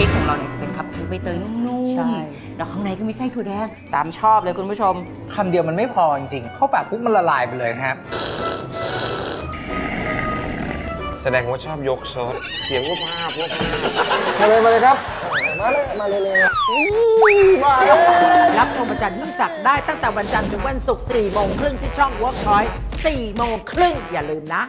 ค้กของเราเนี่ยจะเป็นคัพเค้กใบเตยนุ่มๆแล้วข้างในก็มีไส้ถั่วแดงตามชอบเลยคุณผู้ชมคำเดียวมันไม่พอจริงๆเข้าปากปุ๊บมันละลายไปเลยครับแสดงว่าชอบยกซอสเสียงว่าภาพมาเลยมาเลยครับมาเลยมารับชมอาจารย์ยิ่งศักดิ์ได้ตั้งแต่วันจันทร์ถึงวันศุกร์ 4 โมงครึ่งที่ช่อง Workpoint 4 โมงครึ่งอย่าลืมนะ